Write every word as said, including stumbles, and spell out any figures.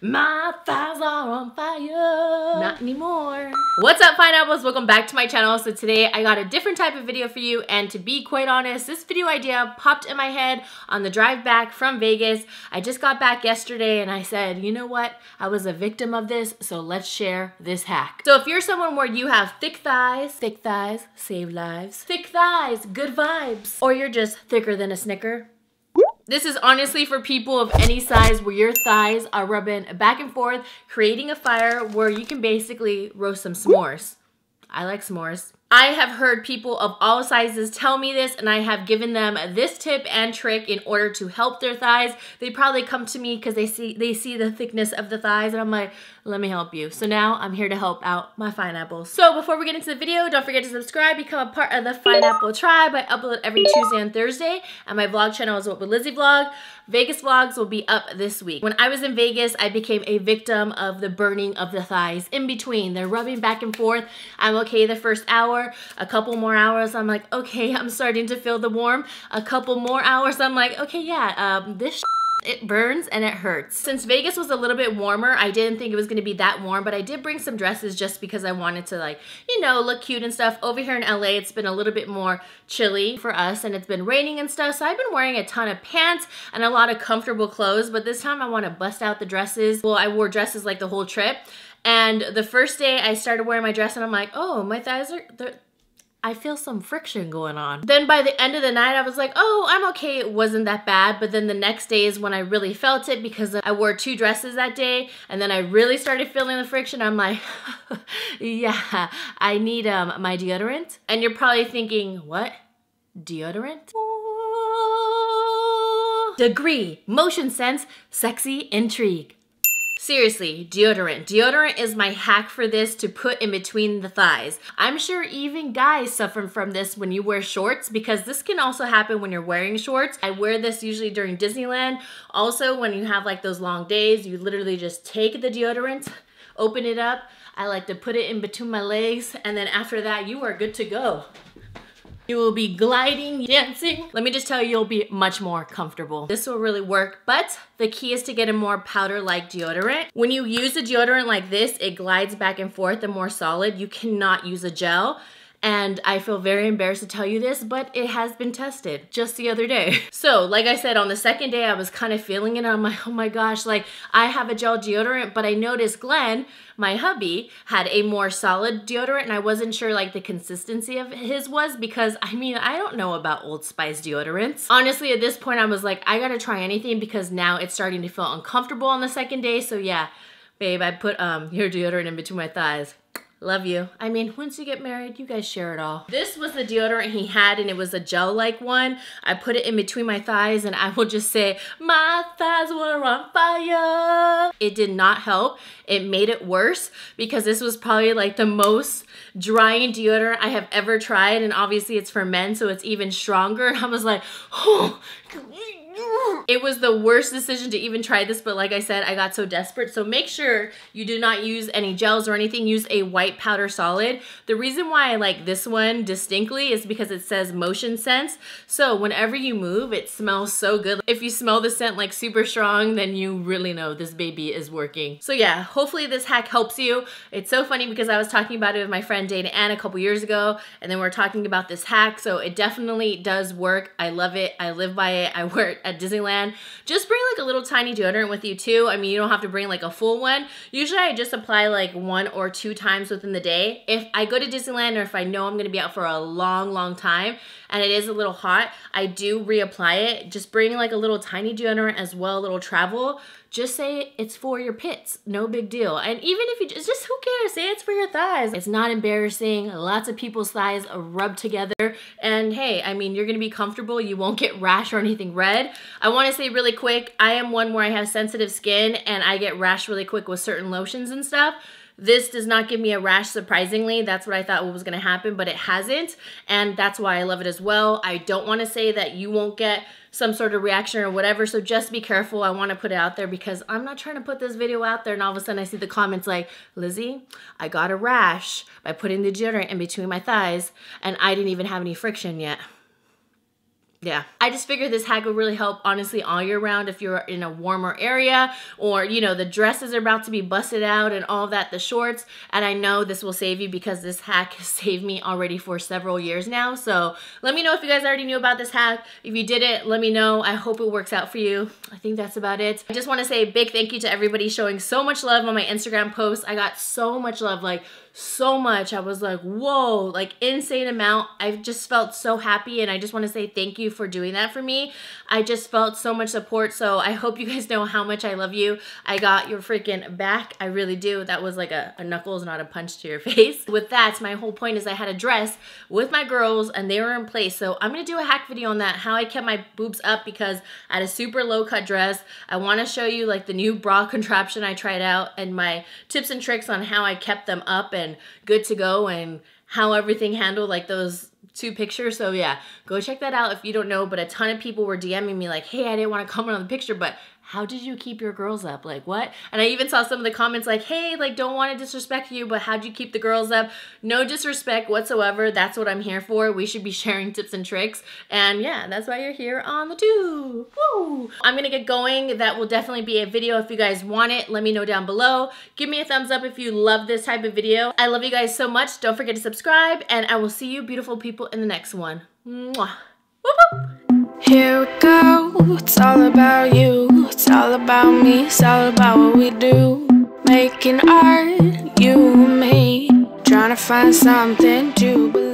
My thighs are on fire. Not anymore. What's up, Fine Apples? Welcome back to my channel. So today I got a different type of video for you, and to be quite honest, this video idea popped in my head on the drive back from Vegas. I just got back yesterday and I said, you know what? I was a victim of this, so let's share this hack. So if you're someone where you have thick thighs, thick thighs save lives, thick thighs, good vibes, or you're just thicker than a Snicker, this is honestly for people of any size where your thighs are rubbing back and forth, creating a fire where you can basically roast some s'mores. I like s'mores. I have heard people of all sizes tell me this, and I have given them this tip and trick in order to help their thighs. They probably come to me because they see they see the thickness of the thighs, and I'm like, let me help you. So now I'm here to help out my Fine Apples. So before we get into the video, don't forget to subscribe, become a part of the Fine Apple Tribe. I upload every Tuesday and Thursday, and my vlog channel is What With Lizzie Vlog. Vegas vlogs will be up this week. When I was in Vegas, I became a victim of the burning of the thighs in between. They're rubbing back and forth. I'm okay the first hour, a couple more hours, I'm like, okay, I'm starting to feel the warm. A couple more hours, I'm like, okay, yeah, um, this sh it burns and it hurts. Since Vegas was a little bit warmer, I didn't think it was gonna be that warm, but I did bring some dresses just because I wanted to, like, you know, look cute and stuff. Over here in L A, it's been a little bit more chilly for us, and it's been raining and stuff, so I've been wearing a ton of pants and a lot of comfortable clothes, but this time I wanna bust out the dresses. Well, I wore dresses like the whole trip, and the first day I started wearing my dress and I'm like, oh, my thighs are, they're, I feel some friction going on. Then by the end of the night, I was like, oh, I'm okay, it wasn't that bad. But then the next day is when I really felt it, because I wore two dresses that day, and then I really started feeling the friction. I'm like, yeah, I need um, my deodorant. And you're probably thinking, what? Deodorant? Degree, motion sense, sexy intrigue. Seriously, deodorant. Deodorant is my hack for this, to put in between the thighs. I'm sure even guys suffer from this when you wear shorts, because this can also happen when you're wearing shorts. I wear this usually during Disneyland. Also, when you have like those long days, you literally just take the deodorant, open it up. I like to put it in between my legs, and then after that, you are good to go. You will be gliding, dancing. Let me just tell you, you'll be much more comfortable. This will really work, but the key is to get a more powder-like deodorant. When you use a deodorant like this, it glides back and forth and more solid. You cannot use a gel. And I feel very embarrassed to tell you this, but it has been tested just the other day. So like I said, on the second day, I was kind of feeling it. I'm like, oh my gosh, like I have a gel deodorant, but I noticed Glenn, my hubby, had a more solid deodorant, and I wasn't sure like the consistency of his was, because I mean, I don't know about Old Spice deodorants. Honestly, at this point, I was like, I gotta try anything, because now it's starting to feel uncomfortable on the second day. So yeah, babe, I put um, your deodorant in between my thighs. Love you. I mean, once you get married, you guys share it all. This was the deodorant he had, and it was a gel-like one. I put it in between my thighs, and I will just say, my thighs were on fire. It did not help. It made it worse, because this was probably like the most drying deodorant I have ever tried, and obviously it's for men, so it's even stronger. And I was like, oh, it was the worst decision to even try this, but like I said, I got so desperate. So make sure you do not use any gels or anything. Use a white powder solid. The reason why I like this one distinctly is because it says motion sense. So whenever you move, it smells so good. If you smell the scent like super strong, then you really know this baby is working. So yeah, hopefully this hack helps you. It's so funny because I was talking about it with my friend Dana Ann a couple years ago, and then we we're talking about this hack. So it definitely does work. I love it. I live by it. I wear it at Disneyland. Just bring like a little tiny deodorant with you too. I mean, you don't have to bring like a full one. Usually I just apply like one or two times within the day. If I go to Disneyland, or if I know I'm gonna be out for a long, long time and it is a little hot, I do reapply it. Just bring like a little tiny deodorant as well, a little travel. Just say it's for your pits, no big deal. And even if you just, just who cares, say it's for your thighs. It's not embarrassing. Lots of people's thighs rub together. And hey, I mean, you're gonna be comfortable. You won't get rash or anything red. I wanna say really quick, I am one where I have sensitive skin and I get rash really quick with certain lotions and stuff. This does not give me a rash, surprisingly. That's what I thought was gonna happen, but it hasn't. And that's why I love it as well. I don't wanna say that you won't get some sort of reaction or whatever, so just be careful. I wanna put it out there, because I'm not trying to put this video out there and all of a sudden I see the comments like, Lizzie, I got a rash by putting the deodorant in between my thighs and I didn't even have any friction yet. Yeah. I just figured this hack would really help, honestly, all year round if you're in a warmer area or, you know, the dresses are about to be busted out and all that, the shorts. And I know this will save you because this hack has saved me already for several years now. So let me know if you guys already knew about this hack. If you didn't, let me know. I hope it works out for you. I think that's about it. I just want to say a big thank you to everybody showing so much love on my Instagram posts. I got so much love, like so much. I was like, whoa, like insane amount. I just felt so happy and I just want to say thank you for doing that for me. I just felt so much support, so I hope you guys know how much I love you. I got your freaking back. I really do. That was like a, a knuckles, not a punch to your face. With that, my whole point is I had a dress with my girls and they were in place, so I'm gonna do a hack video on that, how I kept my boobs up because I had a super low cut dress. I want to show you like the new bra contraption I tried out and my tips and tricks on how I kept them up and good to go and how everything handled, like those two pictures. So yeah, go check that out if you don't know, but a ton of people were DMing me like, hey, I didn't want to comment on the picture, but how did you keep your girls up? Like what? And I even saw some of the comments like, hey, like don't want to disrespect you, but how'd you keep the girls up? No disrespect whatsoever. That's what I'm here for. We should be sharing tips and tricks. And yeah, that's why you're here on the tube. Woo! I'm gonna get going. That will definitely be a video if you guys want it. Let me know down below. Give me a thumbs up if you love this type of video. I love you guys so much. Don't forget to subscribe and I will see you beautiful people in the next one. Mwah. Whoop, whoop. Here we go, it's all about you, it's all about me, it's all about what we do. Making art, you and me, trying to find something to believe.